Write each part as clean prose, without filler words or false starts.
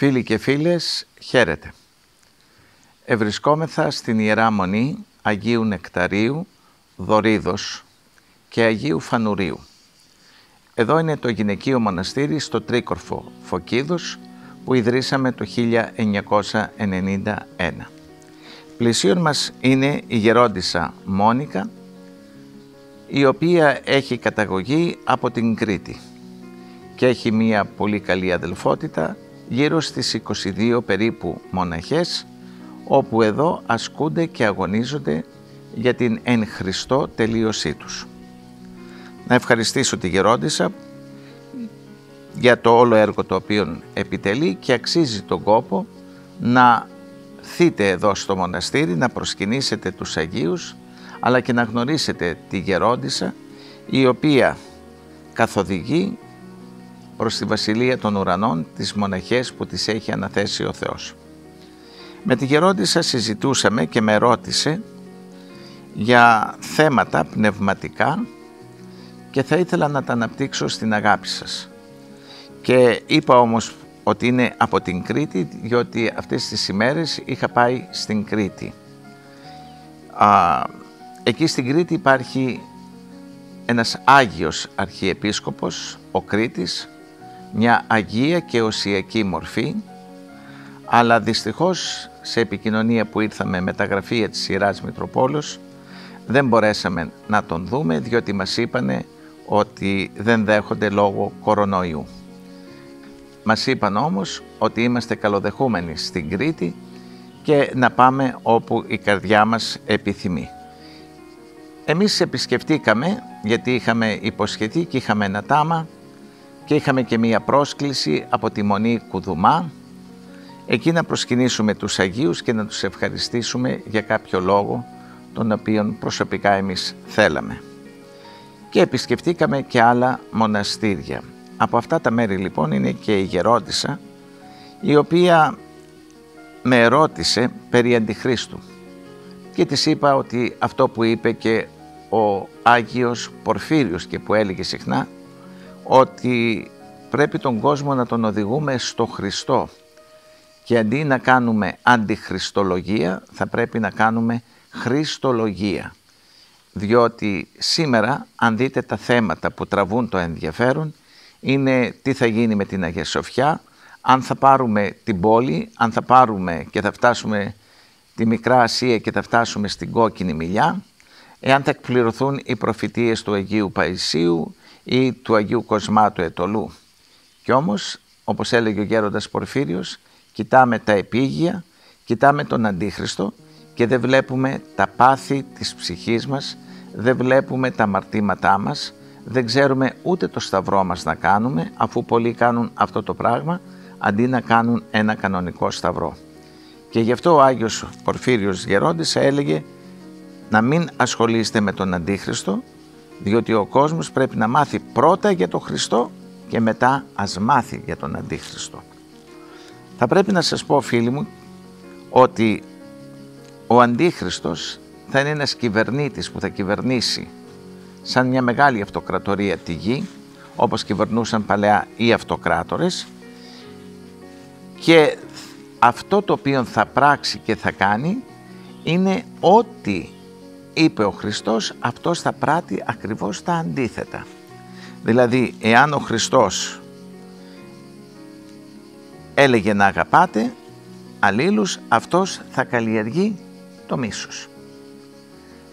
Φίλοι και φίλες, χαίρετε. Ευρισκόμεθα στην Ιερά Μονή Αγίου Νεκταρίου, Δωρίδος και Αγίου Φανουρίου. Εδώ είναι το γυναικείο μοναστήρι στο Τρίκορφο Φωκίδος που ιδρύσαμε το 1991. Πλησίον μας είναι η γερόντισσα Μόνικα, η οποία έχει καταγωγή από την Κρήτη και έχει μία πολύ καλή αδελφότητα, γύρω στις 22 περίπου μοναχές, όπου εδώ ασκούνται και αγωνίζονται για την εν Χριστώ τελείωσή τους. Να ευχαριστήσω τη γερόντισσα για το όλο έργο το οποίο επιτελεί και αξίζει τον κόπο να θείτε εδώ στο μοναστήρι, να προσκυνήσετε τους Αγίους, αλλά και να γνωρίσετε τη γερόντισσα, η οποία καθοδηγεί προς τη Βασιλεία των Ουρανών τις μοναχές που τις έχει αναθέσει ο Θεός. Με τη γερόντισσα συζητούσαμε και με ρώτησε για θέματα πνευματικά και θα ήθελα να τα αναπτύξω στην αγάπη σας. Και είπα όμως ότι είναι από την Κρήτη, διότι αυτές τις ημέρες είχα πάει στην Κρήτη. Εκεί στην Κρήτη υπάρχει ένας Άγιος Αρχιεπίσκοπος, ο Κρήτης, μια αγία και οσιακή μορφή, αλλά δυστυχώς σε επικοινωνία που ήρθαμε με τα γραφεία της Ιεράς Μητροπόλεως δεν μπορέσαμε να τον δούμε, διότι μας είπανε ότι δεν δέχονται λόγω κορονοϊού. Μας είπαν όμως ότι είμαστε καλοδεχούμενοι στην Κρήτη και να πάμε όπου η καρδιά μας επιθυμεί. Εμείς επισκεφτήκαμε, γιατί είχαμε υποσχεθεί και είχαμε ένα τάμα και είχαμε και μία πρόσκληση από τη Μονή Κουδουμά, εκεί να προσκυνήσουμε τους Αγίους και να τους ευχαριστήσουμε για κάποιο λόγο, τον οποίο προσωπικά εμείς θέλαμε. Και επισκεφτήκαμε και άλλα μοναστήρια. Από αυτά τα μέρη λοιπόν είναι και η γερόντισσα, η οποία με ερώτησε περί Αντιχρίστου και της είπα ότι αυτό που είπε και ο Άγιος Πορφύριος και που έλεγε συχνά, ότι πρέπει τον κόσμο να τον οδηγούμε στο Χριστό και αντί να κάνουμε αντιχριστολογία θα πρέπει να κάνουμε χριστολογία, διότι σήμερα αν δείτε τα θέματα που τραβούν το ενδιαφέρον είναι τι θα γίνει με την Αγία Σοφιά, αν θα πάρουμε την πόλη, αν θα πάρουμε και θα φτάσουμε τη Μικρά Ασία και θα φτάσουμε στην Κόκκινη Μιλιά, εάν θα εκπληρωθούν οι προφητείες του Αγίου Παϊσίου ή του Αγίου Κοσμά του Ετωλού. Κι όμως, όπως έλεγε ο γέροντας Πορφύριος, κοιτάμε τα επίγεια, κοιτάμε τον Αντίχριστο και δεν βλέπουμε τα πάθη της ψυχής μας, δεν βλέπουμε τα αμαρτήματά μας, δεν ξέρουμε ούτε το σταυρό μας να κάνουμε, αφού πολλοί κάνουν αυτό το πράγμα, αντί να κάνουν ένα κανονικό σταυρό. Και γι' αυτό ο Άγιος Πορφύριος Γερόντης έλεγε να μην ασχολείστε με τον Αντίχριστο, διότι ο κόσμος πρέπει να μάθει πρώτα για τον Χριστό και μετά ας μάθει για τον Αντίχριστο. Θα πρέπει να σας πω, φίλοι μου, ότι ο Αντίχριστος θα είναι ένας κυβερνήτης που θα κυβερνήσει σαν μια μεγάλη αυτοκρατορία τη γη, όπως κυβερνούσαν παλαιά οι αυτοκράτορες, και αυτό το οποίο θα πράξει και θα κάνει είναι ό,τι είπε ο Χριστός, αυτός θα πράττει ακριβώς τα αντίθετα. Δηλαδή, εάν ο Χριστός έλεγε να αγαπάτε αλλήλους, αυτός θα καλλιεργεί το μίσος.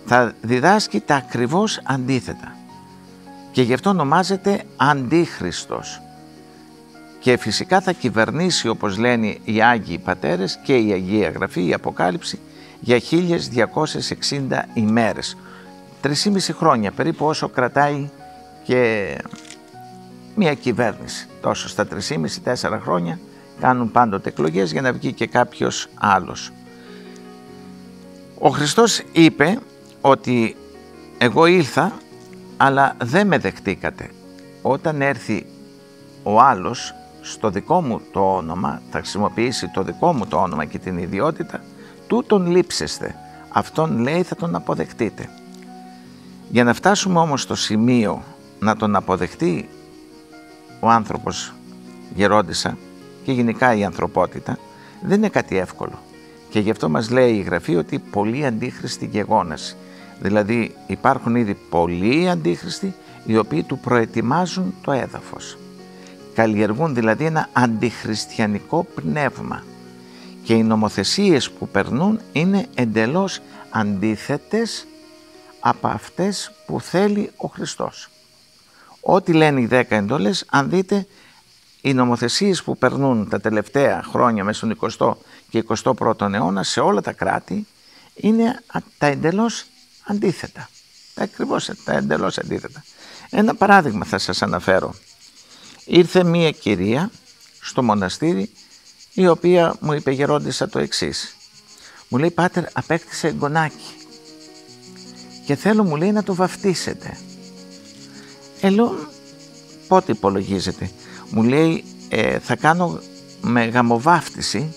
Θα διδάσκει τα ακριβώς αντίθετα και γι' αυτό ονομάζεται Αντίχριστος. Και φυσικά θα κυβερνήσει, όπως λένε οι Άγιοι Πατέρες και η Αγία Γραφή, η Αποκάλυψη, για 1260 ημέρες. 3,5 χρόνια περίπου, όσο κρατάει και μια κυβέρνηση. Τόσο στα 3,5-4 χρόνια κάνουν πάντοτε εκλογές για να βγει και κάποιος άλλος. Ο Χριστός είπε ότι εγώ ήλθα αλλά δεν με δεχτήκατε. Όταν έρθει ο άλλος στο δικό μου το όνομα, θα χρησιμοποιήσει το δικό μου το όνομα και την ιδιότητα, τούτον λείψεστε, αυτόν λέει θα τον αποδεχτείτε. Για να φτάσουμε όμως στο σημείο να τον αποδεχτεί ο άνθρωπος γερόντισσα, και γενικά η ανθρωπότητα δεν είναι κάτι εύκολο. Και γι' αυτό μας λέει η Γραφή ότι πολλοί αντίχριστοι γεγόνας. Δηλαδή υπάρχουν ήδη πολλοί αντίχριστοι οι οποίοι του προετοιμάζουν το έδαφος. Καλλιεργούν δηλαδή ένα αντιχριστιανικό πνεύμα. Και οι νομοθεσίες που περνούν είναι εντελώς αντίθετες από αυτές που θέλει ο Χριστός. Ό,τι λένε οι 10 εντολές, αν δείτε, οι νομοθεσίες που περνούν τα τελευταία χρόνια μέσα στον 20ο και 21ο αιώνα σε όλα τα κράτη είναι τα εντελώς αντίθετα. Τα εντελώς αντίθετα. Ένα παράδειγμα θα σας αναφέρω. Ήρθε μία κυρία στο μοναστήρι η οποία μου είπε γερόντισσα το εξής. Μου λέει, πάτερ, απέκτησε εγγονάκι και θέλω, μου λέει, να το βαφτίσετε. Λέω, πότε υπολογίζετε? Μου λέει, θα κάνω με γαμοβάφτιση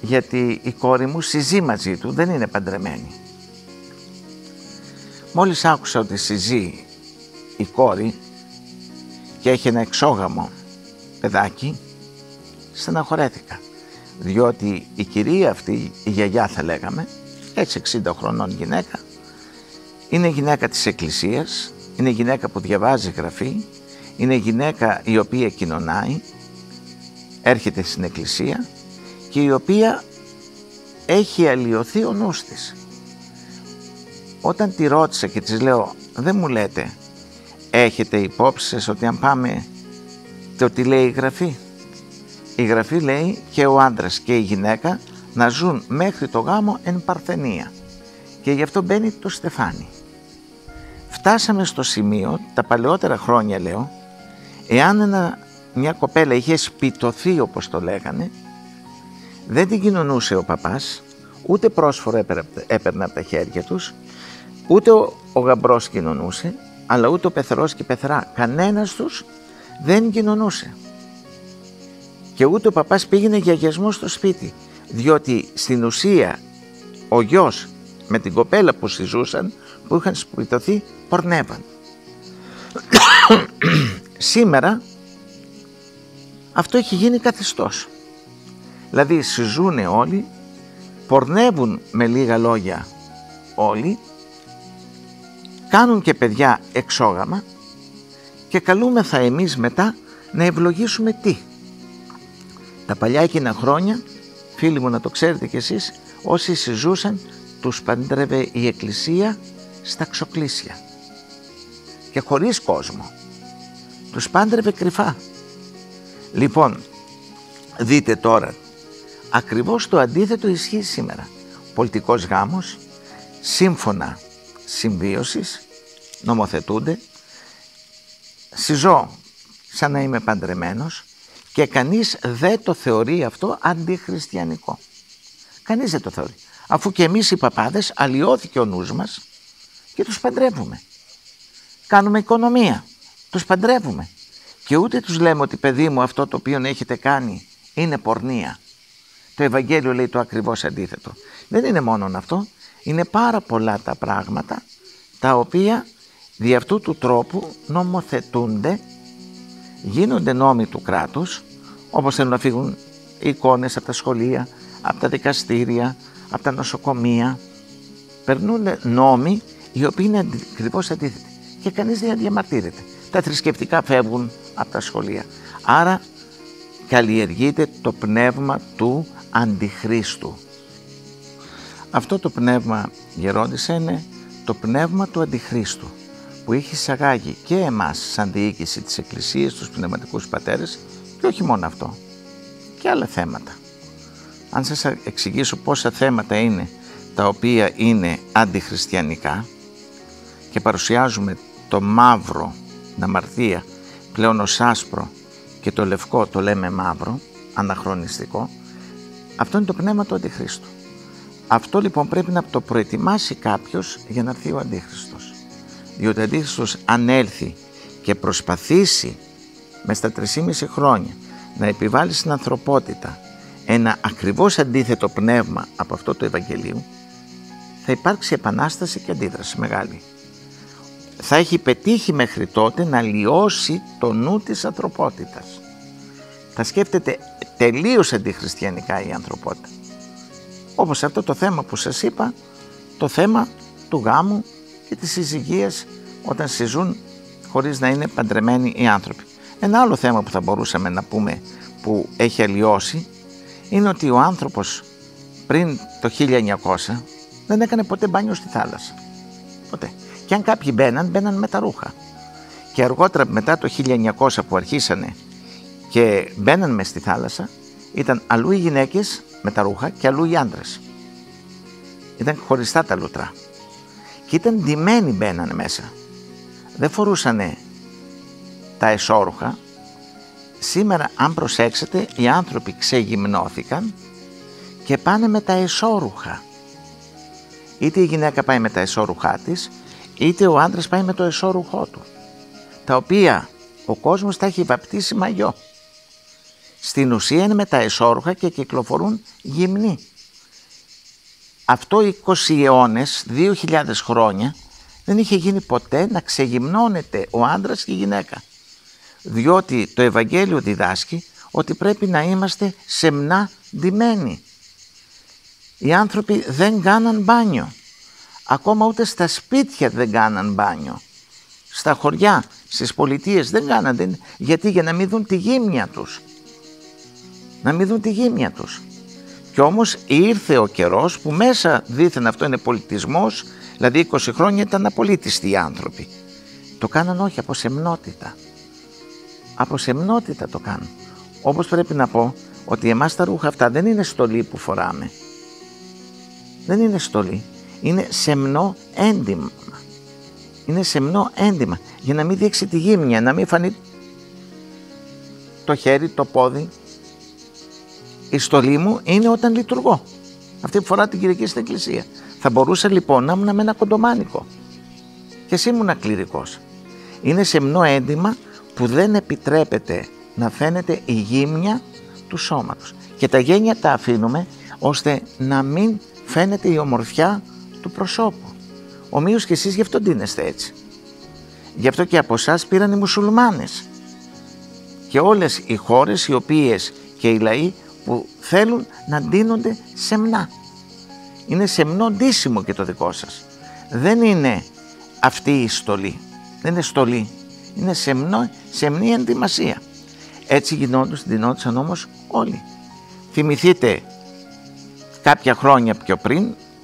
γιατί η κόρη μου συζεί μαζί του, δεν είναι παντρεμένη. Μόλις άκουσα ότι συζεί η κόρη και έχει ένα εξόγαμο παιδάκι, στεναχωρέθηκα, διότι η κυρία αυτή, η γιαγιά θα λέγαμε, έτσι 60 χρονών γυναίκα, είναι γυναίκα της Εκκλησίας, είναι γυναίκα που διαβάζει Γραφή, είναι γυναίκα η οποία κοινωνάει, έρχεται στην Εκκλησία και η οποία έχει αλλοιωθεί ο νους της. Όταν τη ρώτησα και της λέω, δεν μου λέτε, έχετε υπόψη σας ότι αν πάμε το τι λέει η Γραφή? Η Γραφή λέει και ο άντρας και η γυναίκα να ζουν μέχρι το γάμο εν παρθενία και γι' αυτό μπαίνει το στεφάνι. Φτάσαμε στο σημείο, τα παλαιότερα χρόνια λέω, εάν μια κοπέλα είχε σπιτωθεί όπως το λέγανε, δεν την κοινωνούσε ο παπάς, ούτε πρόσφορο έπαιρνε από τα χέρια τους, ούτε ο γαμπρός κοινωνούσε, αλλά ούτε ο πεθερός και η πεθερά. Κανένας τους δεν κοινωνούσε. Και ούτε ο παπάς πήγαινε για αγιασμό στο σπίτι, διότι στην ουσία ο γιος με την κοπέλα που συζούσαν, που είχαν σπιτωθεί, πορνεύαν. Σήμερα αυτό έχει γίνει καθεστώς. Δηλαδή συζούνε όλοι, πορνεύουν με λίγα λόγια όλοι, κάνουν και παιδιά εξόγαμα και καλούμεθα εμείς μετά να ευλογήσουμε τι? Τα παλιά εκείνα χρόνια, φίλοι μου να το ξέρετε κι εσείς, όσοι συζούσαν τους παντρεύε η Εκκλησία στα ξοκλήσια και χωρίς κόσμο. Τους πάντρευε κρυφά. Λοιπόν, δείτε τώρα, ακριβώς το αντίθετο ισχύει σήμερα. Πολιτικός γάμος, σύμφωνα συμβίωσης, νομοθετούνται, συζώ σαν να είμαι παντρεμένος και κανείς δεν το θεωρεί αυτό αντιχριστιανικό. Κανείς δεν το θεωρεί. Αφού και εμείς οι παπάδες αλλοιώθηκε ο νους μας και τους παντρεύουμε. Κάνουμε οικονομία, τους παντρεύουμε. Και ούτε τους λέμε ότι παιδί μου αυτό το οποίο έχετε κάνει είναι πορνεία. Το Ευαγγέλιο λέει το ακριβώς αντίθετο. Δεν είναι μόνον αυτό, είναι πάρα πολλά τα πράγματα τα οποία δι' αυτού του τρόπου νομοθετούνται, γίνονται νόμοι του κράτους, όπως θέλουν να φύγουν οι εικόνες από τα σχολεία, από τα δικαστήρια, από τα νοσοκομεία. Περνούν νόμοι οι οποίοι είναι ακριβώς αντίθετοι και κανείς δεν διαμαρτύρεται. Τα θρησκευτικά φεύγουν από τα σχολεία. Άρα καλλιεργείται το πνεύμα του αντιχρίστου. Αυτό το πνεύμα, γερόντισσα, είναι το πνεύμα του αντιχρίστου που έχει εισαγάγει και εμάς σαν διοίκηση της Εκκλησίας, τους πνευματικούς πατέρες και όχι μόνο αυτό, και άλλα θέματα. Αν σας εξηγήσω πόσα θέματα είναι τα οποία είναι αντιχριστιανικά και παρουσιάζουμε το μαύρο, την αμαρτία, πλέον ως άσπρο και το λευκό το λέμε μαύρο, αναχρονιστικό, αυτό είναι το πνεύμα του αντιχρίστου. Αυτό λοιπόν πρέπει να το προετοιμάσει κάποιος για να έρθει ο αντίχριστος. Διότι ο αντίχριστος αν έλθει και προσπαθήσει μες στα 3,5 χρόνια να επιβάλλει στην ανθρωπότητα ένα ακριβώς αντίθετο πνεύμα από αυτό του Ευαγγελίου, θα υπάρξει επανάσταση και αντίδραση μεγάλη. Θα έχει πετύχει μέχρι τότε να λιώσει το νου της ανθρωπότητας. τα σκέφτεται τελείως αντιχριστιανικά η ανθρωπότητα. Όπως αυτό το θέμα που σας είπα, το θέμα του γάμου και της συζυγίας όταν συζούν χωρίς να είναι παντρεμένοι οι άνθρωποι. Ένα άλλο θέμα που θα μπορούσαμε να πούμε που έχει αλλοιώσει είναι ότι ο άνθρωπος πριν το 1900 δεν έκανε ποτέ μπάνιο στη θάλασσα. Ποτέ. Και αν κάποιοι μπαίναν με τα ρούχα. Και αργότερα μετά το 1900 που αρχίσανε και μπαίναν μες στη θάλασσα, ήταν αλλού οι γυναίκες με τα ρούχα και αλλού οι άντρες. Ήταν χωριστά τα λουτρά. Και ήταν ντυμένοι μπαίναν μέσα. Δεν φορούσανε τα εσώρουχα. Σήμερα αν προσέξετε οι άνθρωποι ξεγυμνώθηκαν και πάνε με τα εσώρουχα. Είτε η γυναίκα πάει με τα εσώρουχά της, είτε ο άντρας πάει με το εσώρουχό του. Τα οποία ο κόσμος τα έχει βαπτίσει μαγιό. Στην ουσία είναι με τα εσώρουχα και κυκλοφορούν γυμνοί. Αυτό 20 αιώνες, 2.000 χρόνια, δεν είχε γίνει ποτέ να ξεγυμνώνεται ο άντρας και η γυναίκα. Διότι το Ευαγγέλιο διδάσκει ότι πρέπει να είμαστε σεμνά ντυμένοι. Οι άνθρωποι δεν κάναν μπάνιο. Ακόμα ούτε στα σπίτια δεν κάναν μπάνιο. Στα χωριά, στις πολιτείες δεν κάναν. Γιατί? Για να μην δουν τη γύμνια τους. Να μην δουν τη γύμνια τους. Κι όμως ήρθε ο καιρός που μέσα δήθεν αυτό είναι πολιτισμός, δηλαδή 20 χρόνια ήταν απολύτιστοι οι άνθρωποι. Το κάναν όχι, από σεμνότητα. Από σεμνότητα το κάνουν. Όπως πρέπει να πω ότι εμάς τα ρούχα αυτά δεν είναι στολή που φοράμε. Δεν είναι στολή. Είναι σεμνό έντυμα. Είναι σεμνό έντυμα για να μην δείξει τη γύμνια, να μην φανεί το χέρι, το πόδι. Η στολή μου είναι όταν λειτουργώ. Αυτή που φορά την Κυριακή στην εκκλησία. Θα μπορούσα λοιπόν να ήμουν με ένα κοντομάνικο. Και εσύ ήμουν κληρικός. Είναι σεμνό έντυμα που δεν επιτρέπεται να φαίνεται η γύμνια του σώματος. Και τα γένια τα αφήνουμε ώστε να μην φαίνεται η ομορφιά του προσώπου. Ομοίως και εσείς γι' αυτό ντύνεστε έτσι. Γι' αυτό και από εσάς πήραν οι μουσουλμάνες. Και όλες οι χώρες οι οποίες και οι λαοί που θέλουν να ντύνονται σεμνά. Είναι σεμνό ντύσιμο και το δικό σας. Δεν είναι αυτή η στολή. Δεν είναι στολή. Είναι σεμνή ενδυμασία. Έτσι ντυνόντουσαν όμως όλοι. Θυμηθείτε κάποια χρόνια πιο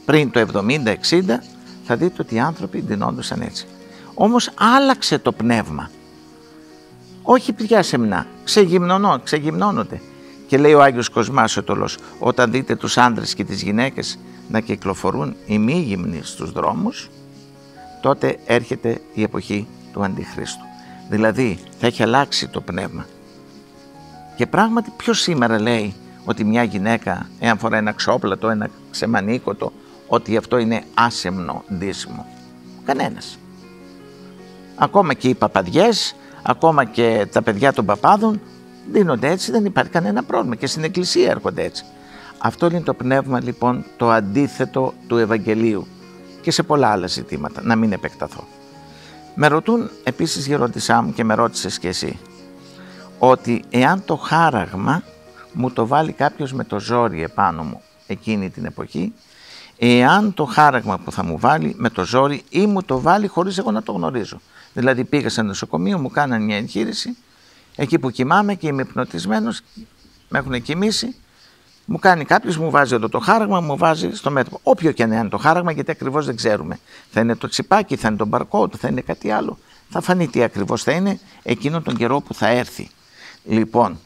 πριν το 70-60, θα δείτε ότι οι άνθρωποι ντυνόντουσαν έτσι. Όμως άλλαξε το πνεύμα. Όχι πια σεμνά. Ξεγυμνώνονται. Και λέει ο Άγιος Κοσμάς ο Τολός, όταν δείτε τους άντρες και τις γυναίκες να κυκλοφορούν οι μη γυμνοί στους δρόμους, τότε έρχεται η εποχή του Αντιχρίστου. Δηλαδή θα έχει αλλάξει το πνεύμα. Και πράγματι ποιος σήμερα λέει ότι μια γυναίκα εάν φορά ένα ξόπλατο, ένα ξεμανίκωτο, ότι αυτό είναι άσεμνο ντύσιμο? Κανένας. Ακόμα και οι παπαδιές, ακόμα και τα παιδιά των παπάδων δίνονται έτσι, δεν υπάρχει κανένα πρόβλημα και στην εκκλησία έρχονται έτσι. Αυτό είναι το πνεύμα λοιπόν το αντίθετο του Ευαγγελίου και σε πολλά άλλα ζητήματα, να μην επεκταθώ. Με ρωτούν επίσης γεροντισά μου και με ρώτησες και εσύ ότι εάν το χάραγμα μου το βάλει κάποιος με το ζόρι επάνω μου εκείνη την εποχή, εάν το χάραγμα που θα μου βάλει με το ζόρι ή μου το βάλει χωρίς εγώ να το γνωρίζω. Δηλαδή πήγα σε νοσοκομείο, μου κάνανε μια εγχείρηση, εκεί που κοιμάμαι και είμαι υπνοτισμένος, με έχουν κοιμήσει, μου κάνει κάποιος, μου βάζει εδώ το χάραγμα, μου βάζει στο μέτωπο. Όποιο και να είναι το χάραγμα, γιατί ακριβώς δεν ξέρουμε. Θα είναι το τσιπάκι, θα είναι το μπαρκόντ, θα είναι κάτι άλλο. Θα φανεί τι ακριβώς θα είναι εκείνον τον καιρό που θα έρθει. Λοιπόν,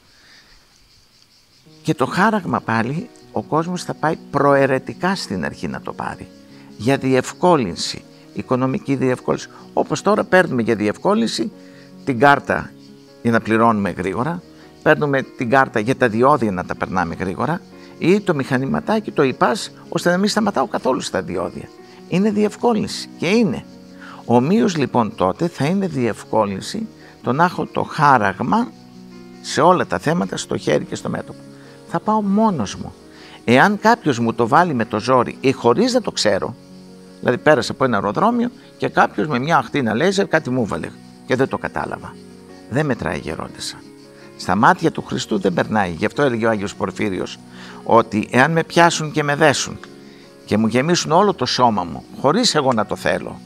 και το χάραγμα πάλι ο κόσμος θα πάει προαιρετικά στην αρχή να το πάρει. Για διευκόλυνση, οικονομική διευκόλυνση. Όπως τώρα παίρνουμε για διευκόλυνση την κάρτα για να πληρώνουμε γρήγορα, παίρνουμε την κάρτα για τα διόδια να τα περνάμε γρήγορα ή το μηχανηματάκι, το ΙΠΑΣ, ώστε να μην σταματάω καθόλου στα διόδια. Είναι διευκόλυνση και είναι. Ομοίως λοιπόν τότε θα είναι διευκόλυνση το να έχω το χάραγμα σε όλα τα θέματα, στο χέρι και στο μέτωπο. Θα πάω μόνος μου. Εάν κάποιος μου το βάλει με το ζόρι ή χωρίς να το ξέρω, δηλαδή πέρασα από ένα αεροδρόμιο και κάποιος με μια αχτίνα λέιζερ κάτι μου βάλε και δεν το κατάλαβα. Δεν μετράει γερόντισσα. Στα μάτια του Χριστού δεν περνάει. Γι' αυτό έλεγε ο Άγιος Πορφύριος ότι εάν με πιάσουν και με δέσουν και μου γεμίσουν όλο το σώμα μου, χωρίς εγώ να το θέλω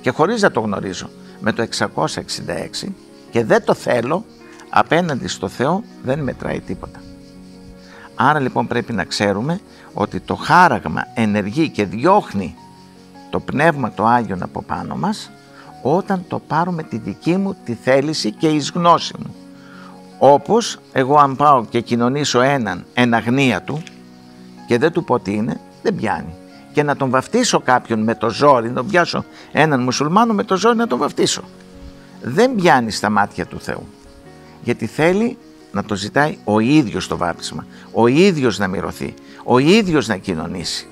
και χωρίς να το γνωρίζω, με το 666 και δεν το θέλω, απέναντι στο Θεό δεν μετράει τίποτα. Άρα λοιπόν πρέπει να ξέρουμε ότι το χάραγμα ενεργεί και διώχνει το Πνεύμα το Άγιον από πάνω μας όταν το πάρουμε τη δική μου τη θέληση και εις γνώση μου. Όπως εγώ αν πάω και κοινωνήσω έναν εν αγνία του και δεν του πω τι είναι, δεν πιάνει. Και να τον βαφτίσω κάποιον με το ζόρι, να πιάσω έναν μουσουλμάνο με το ζόρι να τον βαφτίσω, δεν πιάνει στα μάτια του Θεού. Γιατί θέλει να το ζητάει ο ίδιος το βάπτισμα, ο ίδιος να μυρωθεί, ο ίδιος να κοινωνήσει.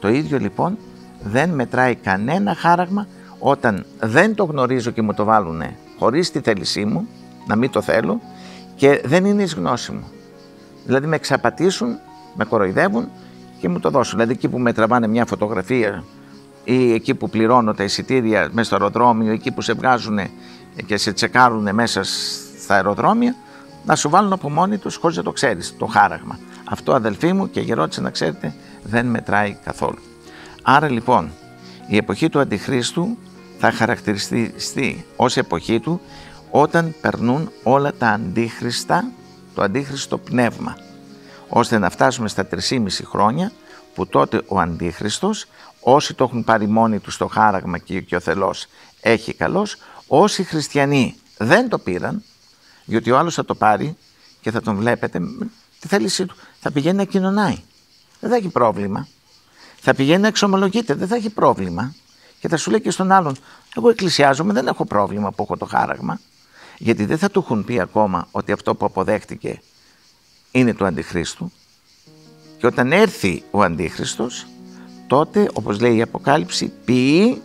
Το ίδιο λοιπόν δεν μετράει κανένα χάραγμα όταν δεν το γνωρίζω και μου το βάλουνε χωρίς τη θέλησή μου, να μην το θέλω, και δεν είναι εις γνώση μου. Δηλαδή με εξαπατήσουν, με κοροϊδεύουν και μου το δώσουν. Δηλαδή εκεί που με τραβάνε μια φωτογραφία ή εκεί που πληρώνω τα εισιτήρια μέσα στο αεροδρόμιο, εκεί που σε βγάζουν και σε τσεκάρουν μέσα στα αεροδρόμια, να σου βάλουν από μόνοι τους χωρίς να το ξέρεις το χάραγμα. Αυτό, αδελφοί μου και γερότησε, να ξέρετε, δεν μετράει καθόλου. Άρα λοιπόν η εποχή του Αντιχρίστου θα χαρακτηριστεί ως εποχή του όταν περνούν όλα τα αντίχριστα, το αντίχριστο πνεύμα, ώστε να φτάσουμε στα 3,5 χρόνια που τότε ο Αντίχριστος, όσοι το έχουν πάρει μόνοι τους το χάραγμα και ο θελός έχει καλός, όσοι χριστιανοί δεν το πήραν, διότι ο άλλος θα το πάρει και θα τον βλέπετε με τη θέλησή του. Θα πηγαίνει να κοινωνάει, δεν θα έχει πρόβλημα. Θα πηγαίνει να εξομολογείται, δεν θα έχει πρόβλημα. Και θα σου λέει και στον άλλον, εγώ εκκλησιάζομαι, δεν έχω πρόβλημα που έχω το χάραγμα. Γιατί δεν θα του έχουν πει ακόμα ότι αυτό που αποδέχτηκε είναι του Αντιχρίστου. Και όταν έρθει ο Αντίχριστος, τότε, όπως λέει η Αποκάλυψη, ποιεί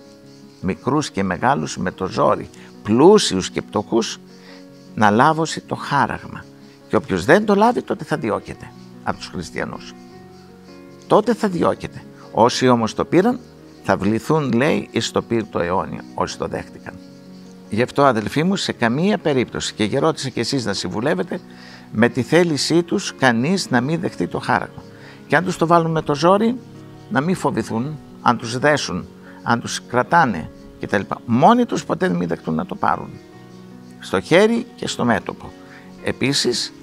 μικρούς και μεγάλους με το ζόρι, πλούσιους και πτωχούς, να λάβωσει το χάραγμα. Και όποιος δεν το λάβει, τότε θα διώκεται από τους χριστιανούς. Τότε θα διώκεται. Όσοι όμως το πήραν, θα βληθούν, λέει, εις το πύρ το αιώνιο, όσοι το δέχτηκαν. Γι' αυτό, αδελφοί μου, σε καμία περίπτωση, και γερώτησα και εσείς να συμβουλεύετε, με τη θέλησή τους κανείς να μην δεχτεί το χάραγμα. Και αν τους το βάλουν με το ζόρι, να μην φοβηθούν, αν τους δέσουν, αν τους κρατάνε κτλ. Μόνοι τους ποτέ δεν μην δεχτούν να το πάρουν. Στο χέρι και στο μέτωπο. Επίσης,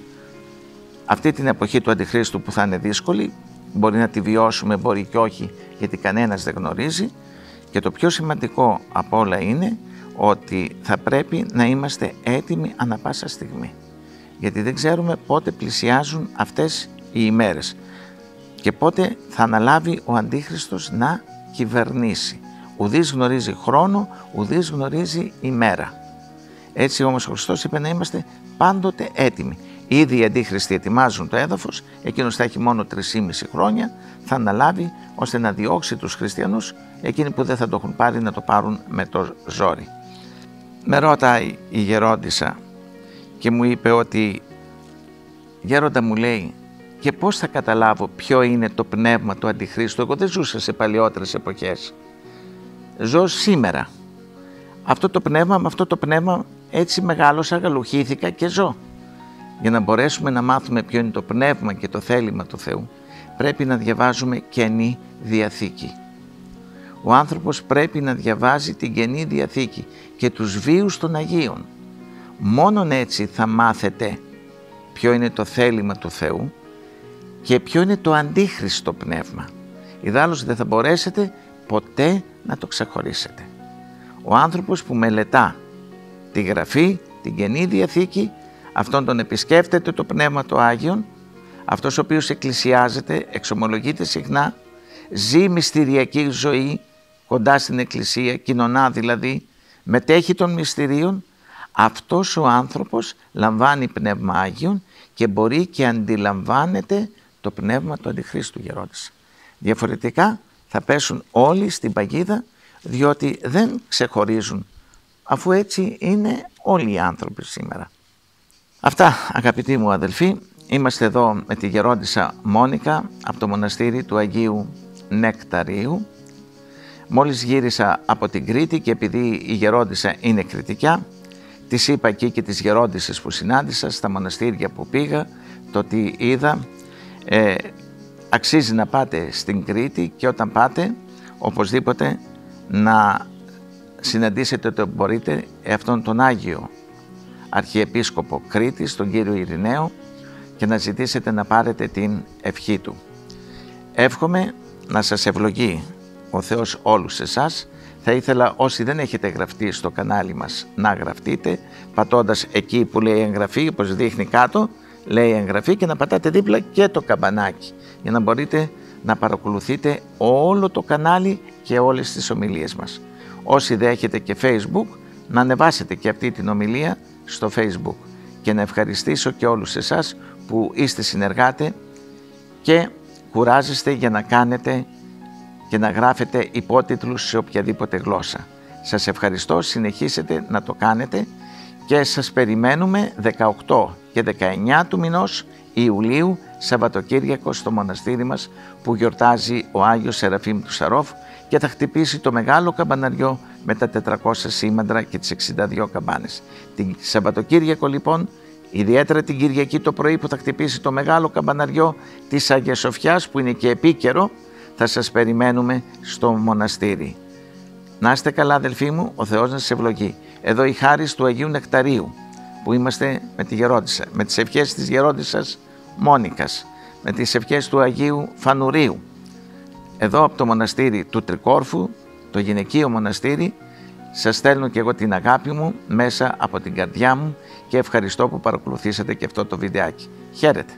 αυτή την εποχή του Αντιχρίστου που θα είναι δύσκολη, μπορεί να τη βιώσουμε, μπορεί και όχι, γιατί κανένας δεν γνωρίζει. Και το πιο σημαντικό από όλα είναι ότι θα πρέπει να είμαστε έτοιμοι ανά πάσα στιγμή. Γιατί δεν ξέρουμε πότε πλησιάζουν αυτές οι ημέρες και πότε θα αναλάβει ο Αντίχριστος να κυβερνήσει. Ουδής γνωρίζει χρόνο, ουδής γνωρίζει ημέρα. Έτσι όμως ο Χριστός είπε να είμαστε πάντοτε έτοιμοι. Ήδη οι αντίχριστοι ετοιμάζουν το έδαφος, εκείνος θα έχει μόνο 3,5 χρόνια, θα αναλάβει ώστε να διώξει τους χριστιανούς, εκείνοι που δεν θα το έχουν πάρει να το πάρουν με το ζόρι. Με ρώταει η γερόντισσα και μου είπε ότι, γέροντα, μου λέει, και πώς θα καταλάβω ποιο είναι το πνεύμα του Αντιχρίστου, εγώ δεν ζούσα σε παλαιότερες εποχές, ζω σήμερα. Αυτό το πνεύμα, με αυτό το πνεύμα έτσι μεγάλωσα, αγαλουχήθηκα και ζω. Για να μπορέσουμε να μάθουμε ποιο είναι το πνεύμα και το θέλημα του Θεού, πρέπει να διαβάζουμε Καινή Διαθήκη. Ο άνθρωπος πρέπει να διαβάζει την Καινή Διαθήκη και τους βίους των Αγίων. Μόνον έτσι θα μάθετε ποιο είναι το θέλημα του Θεού και ποιο είναι το αντίχριστο πνεύμα. Ιδάλλως δεν θα μπορέσετε ποτέ να το ξεχωρίσετε. Ο άνθρωπος που μελετά τη Γραφή, την Καινή Διαθήκη, αυτόν τον επισκέφτεται το Πνεύμα το Άγιον, αυτός ο οποίος εκκλησιάζεται, εξομολογείται συχνά, ζει μυστηριακή ζωή κοντά στην Εκκλησία, κοινωνά δηλαδή, μετέχει των μυστηρίων, αυτός ο άνθρωπος λαμβάνει Πνεύμα Άγιον και μπορεί και αντιλαμβάνεται το Πνεύμα του Αντιχρίστου, γερόντες. Διαφορετικά θα πέσουν όλοι στην παγίδα, διότι δεν ξεχωρίζουν, αφού έτσι είναι όλοι οι άνθρωποι σήμερα. Αυτά, αγαπητοί μου αδελφοί, είμαστε εδώ με τη γερόντισσα Μόνικα από το μοναστήρι του Αγίου Νεκταρίου. Μόλις γύρισα από την Κρήτη και επειδή η γερόντισσα είναι κρητικιά, Της είπα εκεί και τις γερόντισσες που συνάντησα, στα μοναστήρια που πήγα, το τι είδα. Αξίζει να πάτε στην Κρήτη και όταν πάτε, οπωσδήποτε να συναντήσετε ό,τι μπορείτε αυτόν τον Άγιο Αρχιεπίσκοπο Κρήτης, τον κύριο Ειρηναίο, και να ζητήσετε να πάρετε την ευχή του. Εύχομαι να σας ευλογεί ο Θεός όλους εσάς. Θα ήθελα όσοι δεν έχετε γραφτεί στο κανάλι μας να γραφτείτε, πατώντας εκεί που λέει εγγραφή, όπως δείχνει κάτω, λέει εγγραφή, και να πατάτε δίπλα και το καμπανάκι για να μπορείτε να παρακολουθείτε όλο το κανάλι και όλες τις ομιλίες μας. Όσοι δεν έχετε και Facebook, να ανεβάσετε και αυτή την ομιλία στο Facebook, και να ευχαριστήσω και όλους εσάς που είστε συνεργάτε και κουράζεστε για να κάνετε και να γράφετε υπότιτλους σε οποιαδήποτε γλώσσα. Σας ευχαριστώ, συνεχίσετε να το κάνετε και σας περιμένουμε 18 και 19 του μηνός Ιουλίου, Σαββατοκύριακο, στο μοναστήρι μας που γιορτάζει ο Άγιος Σεραφείμ του Σαρόφ, και θα χτυπήσει το μεγάλο καμπαναριό με τα 400 σήμαντρα και τις 62 καμπάνες. Την Σαββατοκύριακο λοιπόν, ιδιαίτερα την Κυριακή το πρωί που θα χτυπήσει το μεγάλο καμπαναριό της Αγίας Σοφιάς, που είναι και επίκαιρο, θα σας περιμένουμε στο μοναστήρι. Να είστε καλά αδελφοί μου, ο Θεός να σας ευλογεί. Εδώ η χάρις του Αγίου Νεκταρίου που είμαστε με τη Γερόντισσα, με τις ευχές της Γερόντισσας Μόνικας, με τις ευχές του Αγίου Φανουρίου. Εδώ από το μοναστήρι του Τρικόρφου, το γυναικείο μοναστήρι, σας στέλνω και εγώ την αγάπη μου μέσα από την καρδιά μου και ευχαριστώ που παρακολουθήσατε και αυτό το βιντεάκι. Χαίρετε.